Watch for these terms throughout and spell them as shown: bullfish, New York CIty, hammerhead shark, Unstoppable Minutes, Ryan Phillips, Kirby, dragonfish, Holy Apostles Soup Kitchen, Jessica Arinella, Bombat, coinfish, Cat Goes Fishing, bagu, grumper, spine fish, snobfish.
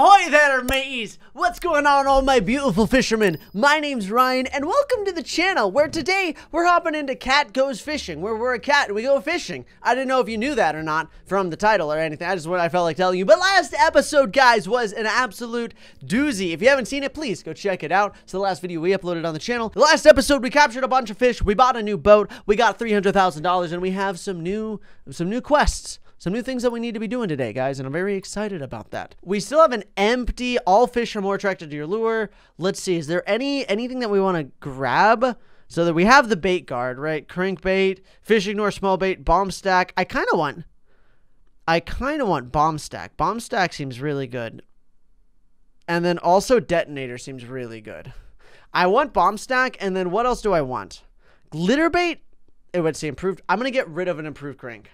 Ahoy there, mateys! What's going on, all my beautiful fishermen? My name's Ryan, and welcome to the channel, where today we're hopping into Cat Goes Fishing, where we're a cat and we go fishing. I didn't know if you knew that or not from the title or anything. I just what I felt like telling you. But last episode, guys, was an absolute doozy. If you haven't seen it, please go check it out. It's the last video we uploaded on the channel. The last episode, we captured a bunch of fish, we bought a new boat, we got $300,000, and we have some new quests. Some new things that we need to be doing today, guys, and I'm very excited about that. We still have an empty, all fish are more attracted to your lure. Let's see, is there anything that we want to grab? So that we have the bait guard, right? Crankbait, fish ignore small bait, bomb stack. I kind of want bomb stack. Bomb stack seems really good. And then also detonator seems really good. I want bomb stack, and then what else do I want? Glitter bait? It would say improved. I'm going to get rid of an improved crank.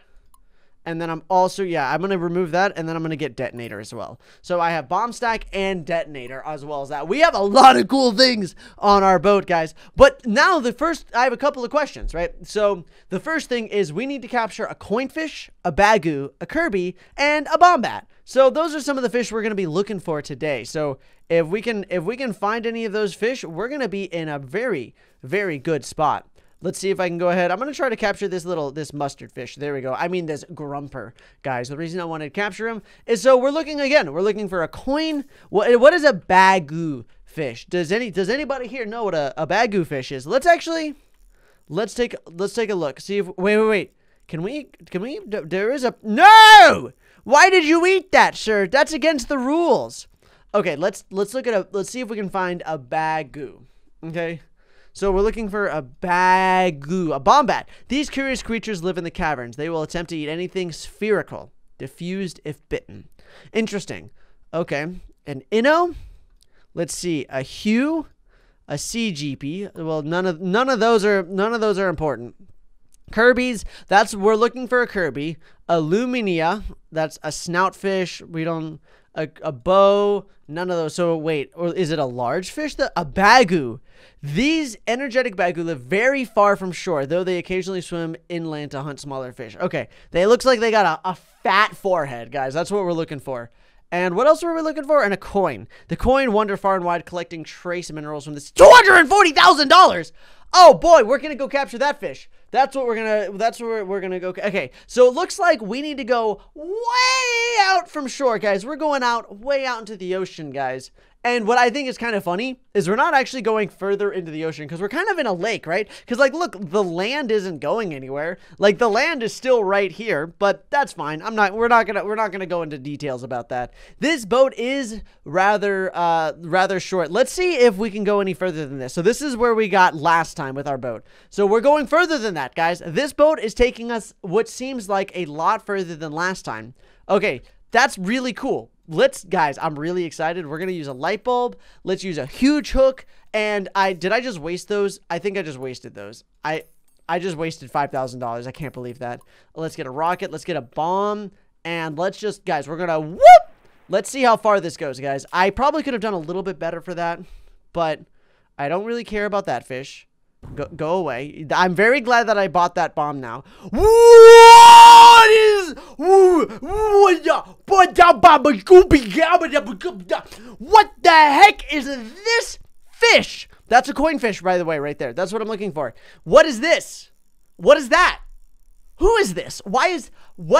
And then I'm also, yeah, I'm going to remove that, and then I'm going to get detonator as well. So I have bomb stack and detonator as well as that. We have a lot of cool things on our boat, guys. But now I have a couple of questions, right? So the first thing is we need to capture a coinfish, a bagu, a Kirby, and a bombat. So those are some of the fish we're going to be looking for today. So if we can find any of those fish, we're going to be in a very, very good spot. Let's see if I can go ahead. I'm going to try to capture this mustard fish. There we go. I mean, this grumper, guys. The reason I wanted to capture him is so we're looking again. We're looking for a coin. What is a bagu fish? Does anybody here know what a bagu fish is? Let's take a look. See if wait. Can we? There is a no. Why did you eat that, sir? That's against the rules. Okay, let's look at let's see if we can find a bagu. Okay. So we're looking for a bagu, a bombat. These curious creatures live in the caverns. They will attempt to eat anything spherical, diffused if bitten. Interesting. Okay. An inno. Let's see. A hue. A CGP. Well, none of those are important. Kirby's. We're looking for a Kirby. Aluminia. That's a snoutfish. We don't. A bow, none of those. So wait, or is it a large fish? A bagu. These energetic bagu live very far from shore, though they occasionally swim inland to hunt smaller fish. Okay, they looks like they got a fat forehead, guys. That's what we're looking for. And what else were we looking for? And a coin. The coin wander far and wide, collecting trace minerals from this $240,000. Oh boy, we're gonna go capture that fish. That's where we're gonna go. Okay, so it looks like we need to go way out from shore, guys. We're going out way out into the ocean, guys. And what I think is kind of funny is we're not actually going further into the ocean because we're kind of in a lake, right? Because, like, look, the land isn't going anywhere. Like, the land is still right here, but that's fine. We're not gonna go into details about that. This boat is rather short. Let's see if we can go any further than this. So this is where we got last time with our boat. So we're going further than that, guys. This boat is taking us what seems like a lot further than last time. Okay, that's really cool. Guys, I'm really excited. We're gonna use a light bulb. Let's use a huge hook. And did I just waste those? I think I just wasted those. I just wasted $5,000. I can't believe that. Let's get a rocket. Let's get a bomb. And let's just, guys, we're gonna whoop. Let's see how far this goes, guys. I probably could have done a little bit better for that, but I don't really care about that fish. Go away. I'm very glad that I bought that bomb now. What is... What the heck is this fish? That's a coinfish, by the way, right there. That's what I'm looking for. What is this? What is that? Who is this? What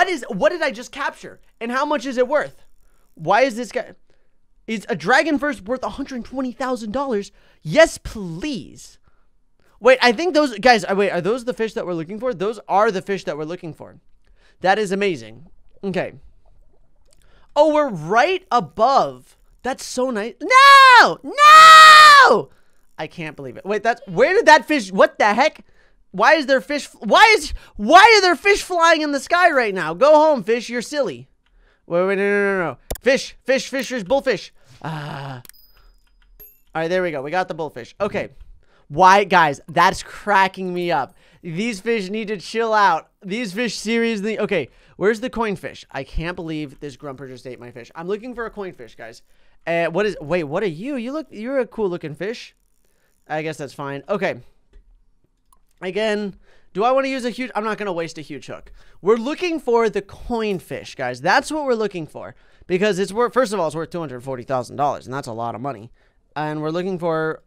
did I just capture? And how much is it worth? Why is this guy... Is a dragonfish worth $120,000? Yes, please. Wait, I think those... Guys, wait, are those the fish that we're looking for? Those are the fish that we're looking for. That is amazing. Okay. Oh, we're right above. That's so nice. No! No! I can't believe it. Wait, where did that fish... What the heck? Why is there fish... Why are there fish flying in the sky right now? Go home, fish. You're silly. Wait, no. Fish, bullfish. All right, there we go. We got the bullfish. Okay. Why, guys, that's cracking me up. These fish need to chill out. These fish seriously. Okay, where's the coinfish? I can't believe this grumper just ate my fish. I'm looking for a coinfish, guys. What are you? You're a cool looking fish. I guess that's fine. Okay. Again, do I want to use a huge? I'm not going to waste a huge hook. We're looking for the coinfish, guys. That's what we're looking for. because it's worth, first of all, it's worth $240,000, and that's a lot of money. And we're looking for,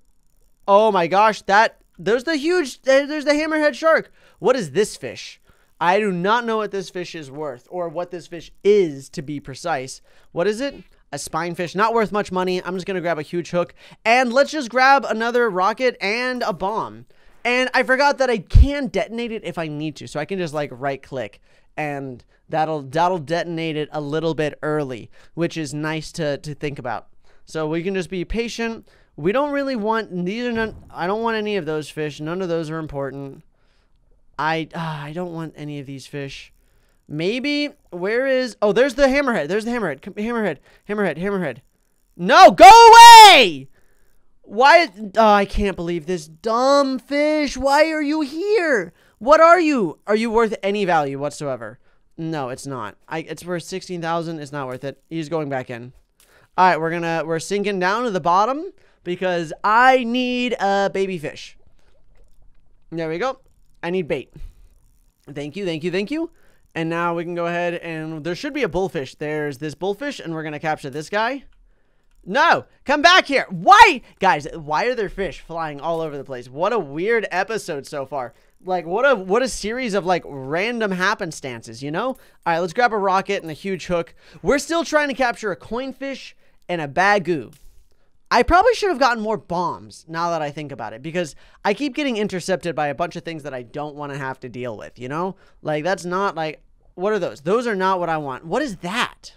oh my gosh, that, there's the huge, there's the hammerhead shark. What is this fish? I do not know what this fish is worth, or what this fish is, to be precise. What is it? A spine fish, not worth much money. I'm just gonna grab a huge hook, and let's just grab another rocket and a bomb. And I forgot that I can detonate it if I need to, so I can just like right click, and that'll detonate it a little bit early, which is nice to think about. So we can just be patient. We don't really want, these are none, I don't want any of those fish. None of those are important. I don't want any of these fish. Maybe, where is, oh, there's the hammerhead. There's the hammerhead. Hammerhead. No, go away! Why, oh, I can't believe this dumb fish. Why are you here? What are you? Are you worth any value whatsoever? No, it's not. It's worth 16,000. It's not worth it. He's going back in. All right, we're sinking down to the bottom because I need a baby fish. There we go. I need bait. Thank you, thank you, thank you. And now we can go ahead and there should be a bullfish. There's this bullfish and we're going to capture this guy. No, come back here. Why? Guys, why are there fish flying all over the place? What a weird episode so far. Like what a series of like random happenstances, you know? All right, let's grab a rocket and a huge hook. We're still trying to capture a coinfish and a bagu. I probably should have gotten more bombs now that I think about it, because I keep getting intercepted by a bunch of things that I don't want to have to deal with, you know? Like, that's not like, what are those? Those are not what I want. What is that?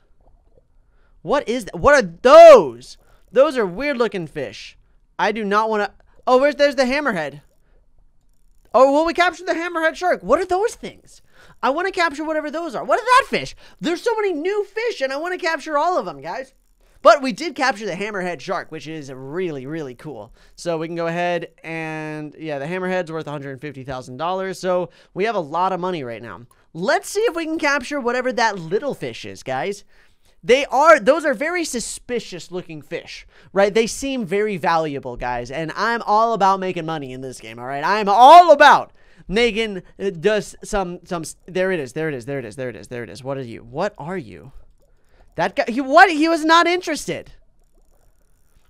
What is that? What are those? Those are weird looking fish. I do not want to, oh, there's the hammerhead. Oh, well, we captured the hammerhead shark. What are those things? I want to capture whatever those are. What is that fish? There's so many new fish and I want to capture all of them, guys. But we did capture the hammerhead shark, which is really, really cool. So we can go ahead and, yeah, the hammerhead's worth $150,000. So we have a lot of money right now. Let's see if we can capture whatever that little fish is, guys. Those are very suspicious looking fish, right? They seem very valuable, guys. And I'm all about making money in this game, all right? I'm all about making just some, there it is. What are you? What are you? That guy, he was not interested.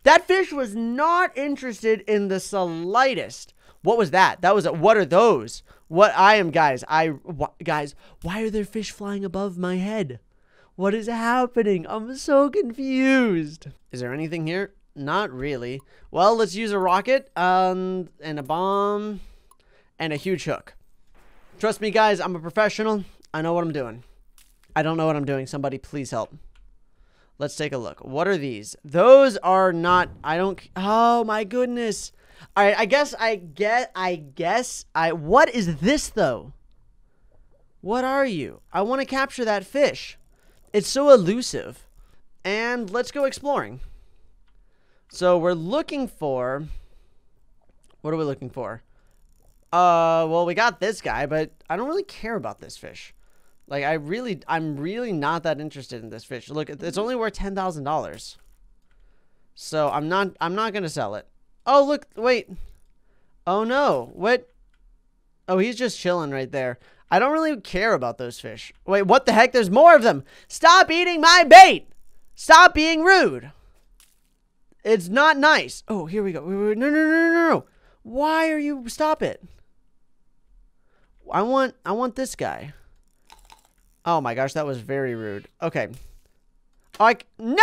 That fish was not interested in the slightest. What was that? That was a, what are those? What I am, guys, guys, why are there fish flying above my head? What is happening? I'm so confused. Is there anything here? Not really. Well, let's use a rocket and a bomb and a huge hook. Trust me, guys, I'm a professional. I know what I'm doing. I don't know what I'm doing. Somebody please help. Let's take a look. What are these? Those are not, I don't, oh my goodness. All right, I guess, what is this though? What are you? I want to capture that fish. It's so elusive. And let's go exploring. So we're looking for, what are we looking for? Well, we got this guy, but I don't really care about this fish. Like, I'm really not that interested in this fish. Look, it's only worth $10,000. So I'm not going to sell it. Oh, look, wait. Oh no, what? Oh, he's just chilling right there. I don't really care about those fish. Wait, what the heck? There's more of them. Stop eating my bait. Stop being rude. It's not nice. Oh, here we go. No. Why are you, stop it. I want this guy. Oh my gosh, that was very rude. Okay. No!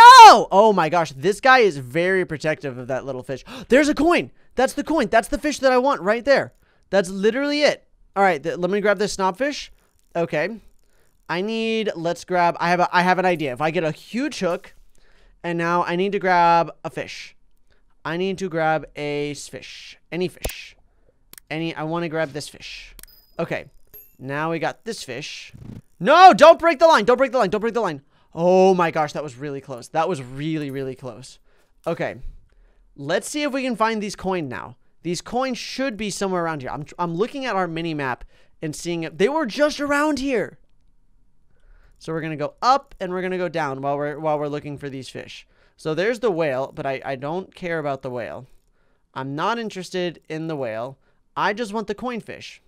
Oh my gosh, this guy is very protective of that little fish. There's a coin! That's the coin. That's the fish that I want right there. That's literally it. All right, let me grab this snobfish. Okay. I have an idea. If I get a huge hook, and now I need to grab a fish. I need to grab a fish. Any fish. I want to grab this fish. Okay. Now we got this fish. No, don't break the line. Don't break the line. Don't break the line. Oh my gosh, that was really close. That was really, really close. Okay. Let's see if we can find these coins now. These coins should be somewhere around here. I'm looking at our mini map and seeing if they were just around here. So we're going to go up and we're going to go down while we're looking for these fish. So there's the whale, but I don't care about the whale. I'm not interested in the whale. I just want the coinfish.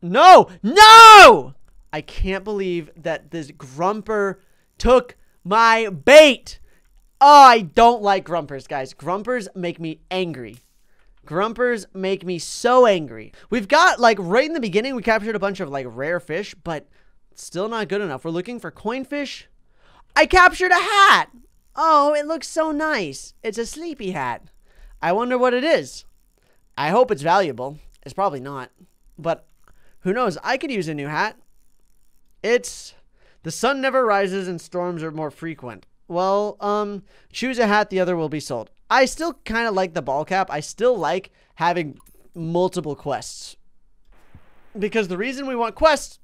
No! No! I can't believe that this grumper took my bait. Oh, I don't like grumpers, guys. Grumpers make me angry. Grumpers make me so angry. We've got, like, right in the beginning, we captured a bunch of, like, rare fish, but still not good enough. We're looking for coinfish. I captured a hat. Oh, it looks so nice. It's a sleepy hat. I wonder what it is. I hope it's valuable. It's probably not, but who knows? I could use a new hat. It's the sun never rises and storms are more frequent. Well, choose a hat, the other will be sold. I still kind of like the ball cap. I still like having multiple quests. Because the reason we want quests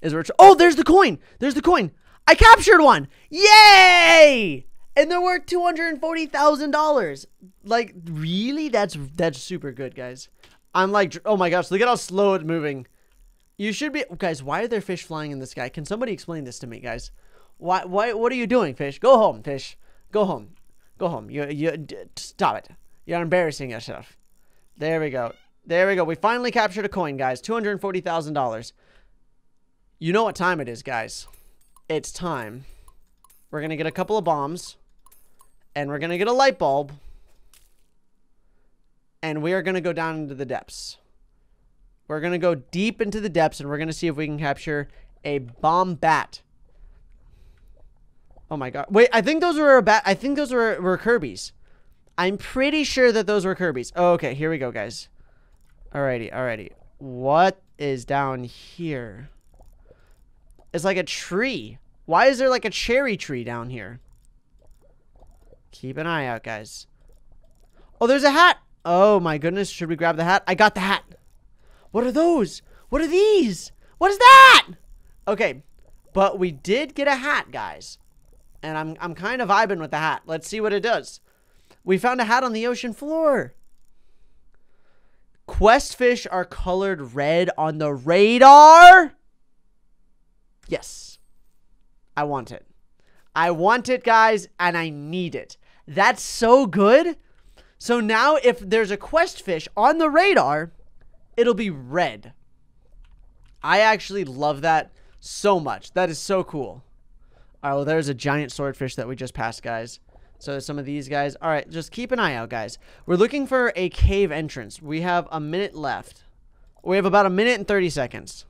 is we're... Oh, there's the coin! There's the coin! I captured one! Yay! And they're worth $240,000. Like, really? That's super good, guys. I'm like... Oh my gosh, look at how slow it's moving. You should be... Guys, why are there fish flying in the sky? Can somebody explain this to me, guys? Why? What are you doing, fish? Go home, fish. Go home. Go home. Stop it. You're embarrassing yourself. There we go. There we go. We finally captured a coin, guys. $240,000. You know what time it is, guys. It's time. We're going to get a couple of bombs. And we're going to get a light bulb. And we are going to go down into the depths. We're going to go deep into the depths. And we're going to see if we can capture a Bombat. Oh my god. Wait, I think those were I think those were Kirby's. I'm pretty sure that those were Kirby's. Oh, okay, here we go, guys. Alrighty, alrighty. What is down here? It's like a tree. Why is there like a cherry tree down here? Keep an eye out, guys. Oh, there's a hat. Oh my goodness, should we grab the hat? I got the hat. What are those? What are these? What is that? Okay, but we did get a hat, guys. And I'm kind of vibing with the hat. Let's see what it does. We found a hat on the ocean floor. Quest fish are colored red on the radar. Yes. I want it. I want it, guys, and I need it. That's so good. So now if there's a quest fish on the radar, it'll be red. I actually love that so much. That is so cool. All right, well, there's a giant swordfish that we just passed, guys. So some of these guys. All right, just keep an eye out, guys. We're looking for a cave entrance. We have a minute left. We have about a minute and 30 seconds.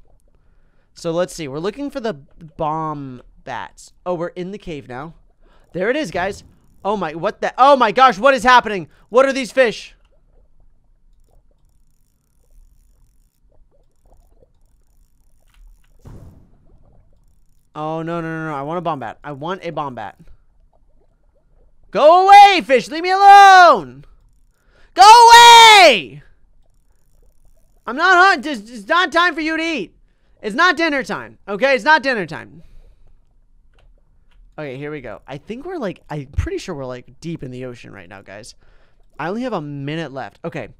So let's see. We're looking for the bomb bats. Oh, we're in the cave now. There it is, guys. Oh, my. What the? Oh, my gosh. What is happening? What are these fish? Oh, no, no, no, no. I want a Bombat. I want a Bombat. Go away, fish. Leave me alone. Go away. I'm not hungry. It's not time for you to eat. It's not dinner time. Okay, it's not dinner time. Okay, here we go. I think we're like, I'm pretty sure we're like deep in the ocean right now, guys. I only have a minute left. Okay.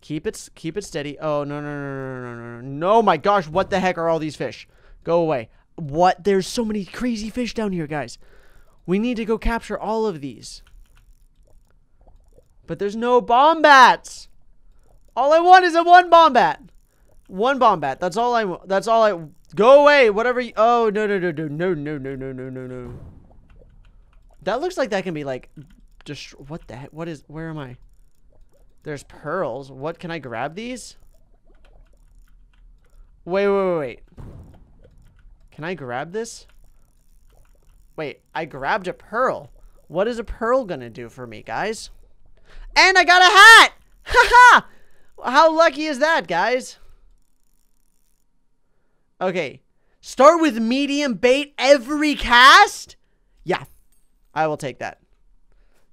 Keep it steady. Oh, no, no, no, no, no, no, no. No, my gosh. What the heck are all these fish? Go away. What? There's so many crazy fish down here, guys. We need to go capture all of these. But there's no Bombats. All I want is one Bombat. One Bombat. That's all I want. That's all I... Go away. Whatever you... Oh, no, no, no, no, no, no, no, no, no, no, no. That looks like that can be, like... just what the heck? What is... Where am I? There's pearls. What? Can I grab these? Wait, wait, wait, wait. Can I grab this? Wait, I grabbed a pearl. What is a pearl gonna do for me, guys? And I got a hat! Haha! How lucky is that, guys? Okay. Start with medium bait every cast? Yeah. I will take that.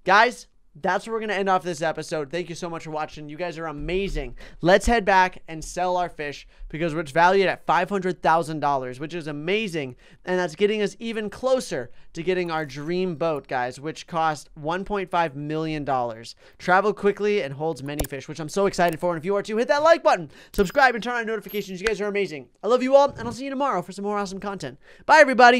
Guys, that's where we're gonna end off this episode. Thank you so much for watching. You guys are amazing. Let's head back and sell our fish because it's valued at $500,000, which is amazing, and that's getting us even closer to getting our dream boat, guys, which cost $1.5 million. Travel quickly and holds many fish, which I'm so excited for. And if you are too, hit that like button, subscribe, and turn on notifications. You guys are amazing. I love you all, and I'll see you tomorrow for some more awesome content. Bye, everybody.